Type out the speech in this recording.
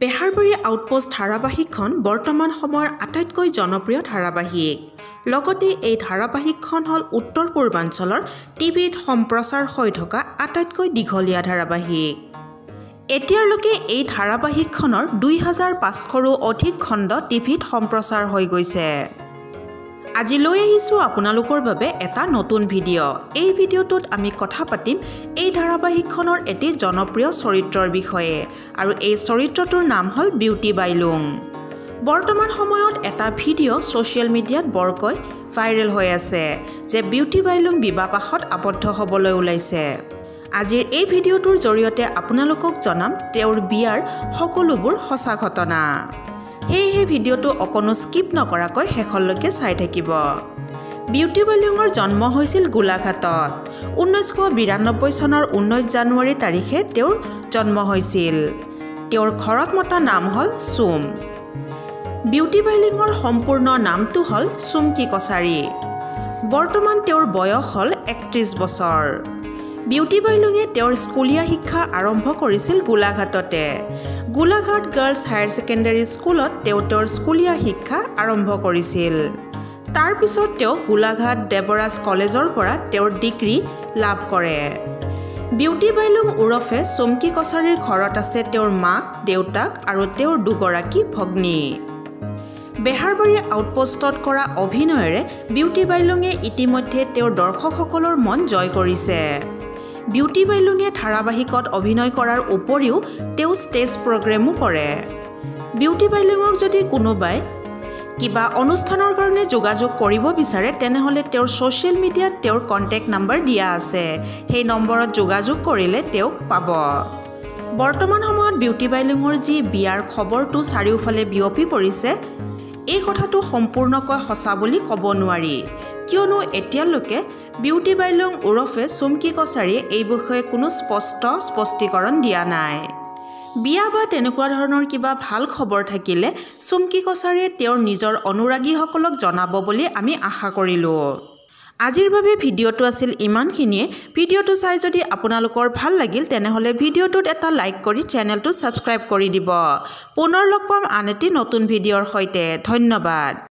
Beharbari outpost ধাৰাবাহিকখন বৰ্তমান সময়ৰ আটাইতকৈ জনপ্ৰিয় ধাৰাবাহিক। লগতে এই ধাৰাবাহিকখন হল উত্তৰ পূৰ্বাঞ্চলৰ টিভিত সম্প্ৰচাৰ হৈ থকা আটাইতকৈ দীঘলীয়া ধাৰাবাহিক। এতিয়ালৈকে এই ধাৰাবাহিকখনৰ 2500ৰো অধিক খণ্ড টিভিত সম্প্ৰচাৰ হৈ গৈছে। আজি লৈ আহিছো আপোনালোকৰ বাবে এটা নতুন ভিডিঅ'। এই ভিডিঅ'টোত আমি কথা পাতিম এই ধাৰাবাহিকখনৰ এটি জনপ্ৰিয় চৰিত্ৰৰ বিষয়ে আৰু এই চৰিত্ৰটোৰ নাম হল বিউটি বাইলুং। বৰ্তমান সময়ত এটা ভিডিঅ' সোশ্যাল মিডিয়াত বৰকৈ ভাইৰেল হৈ আছে যে বিউটি বাইলুং বিবাহপাশত আবদ্ধ হ'বলৈ ওলাইছে। আজিৰ এই ভিডিঅ'টোৰ জৰিয়তে আপোনালোকক জনাম তেওঁৰ বিয়াৰ সকলোবোৰ সঁচা ঘটনা। এই ভিডিওটো অকনো স্কিপ নকৰাকৈ হেখললৈকে চাই থাকিব। বিউটি বাইলুঙৰ জন্ম হৈছিল গোলাঘাটত। 1992 চনৰ 19 জানুৱাৰী তাৰিখে তেওঁৰ জন্ম হৈছিল। তেওঁৰ ঘৰত মতা নাম হল সুম। বিউটি বাইলুঙৰ সম্পূৰ্ণ নামটো হল সুমকি কছাৰী। বৰ্তমান তেওঁৰ বয়স হল 31 বছৰ। বিউটি বাইলুঙে তেওঁৰ স্কুলীয়া শিক্ষা আৰম্ভ কৰিছিল গোলাঘাটতে। গোলাঘাট গাৰ্লছ হায়াৰ সেকেন্ডাৰী স্কুলত তেওঁৰ স্কুলীয়া শিক্ষা আৰম্ভ কৰিছিল। তাৰ পিছত তেওঁ গোলাঘাট দেৱৰাজ কলেজৰ পৰা তেওঁৰ ডিগ্ৰী লাভ কৰে। বিউটি বাইলুং উৰফে সুমকি কছাৰীৰ ঘৰত আছে তেওঁৰ মাক, দেউতাক আৰু তেওঁৰ দুগৰাকী ভগ্নী। বেহাৰবাৰী আউটপোষ্টত কৰা অভিনয়েৰে বিউটি বাইলুঙে ইতিমধ্যে তেওঁৰ দৰ্শকসকলৰ মন জয় কৰিছে। বিউটি বাইলুঙে ধাৰাবাহিকত অভিনয় কৰাৰ উপৰিও তেওঁ ষ্টেজ প্ৰগ্ৰেমো কৰে। বিউটি বাইলুঙক যদি কোনোবাই কিবা অনুষ্ঠানৰ কাৰণে যোগাযোগ কৰিব বিচাৰে তেনেহলে তেওঁৰ সোশ্যাল মিডিয়াত তেওঁৰ কন্টেক্ট নম্বৰ দিয়া আছে। সেই নম্বৰত যোগাযোগ কৰিলে তেওঁক পাব। বৰ্তমান সময়ত বিউটি বাইলুঙৰ যি বিয়াৰ খবৰটো চাৰিওফালে বিয়পি পৰিছে, এই কথাটো সম্পূৰ্ণকৈ সঁচা বুলি ক'ব নোৱাৰি, কিয়নো এতিয়ালৈকে বিউটি বাইলুং উৰফে সুমকি কছাৰীয়ে এই বিষয়ে কোনো স্পষ্টীকৰণ দিয়া নাই। বিয়া বা তেনেকুৱা ধৰণৰ কিবা ভাল খবৰ থাকিলে সুমকি কছাৰীয়ে তেওঁৰ নিজৰ অনুৰাগীসকলক জনাব বুলি আমি আশা কৰিলোঁ। আজিৰ বাবে ভিডিঅ'টো আছিল ইমানখিনিয়ে। ভিডিঅ'টো চাই যদি আপোনালোকৰ ভাল লাগিল তেনেহলে ভিডিঅ'টোত এটা লাইক কৰি চেনেলটো ছাবস্ক্ৰাইব কৰি দিব। পুনৰ লগ পাম আন এটি নতুন ভিডিঅ'ৰ সৈতে। ধন্যবাদ।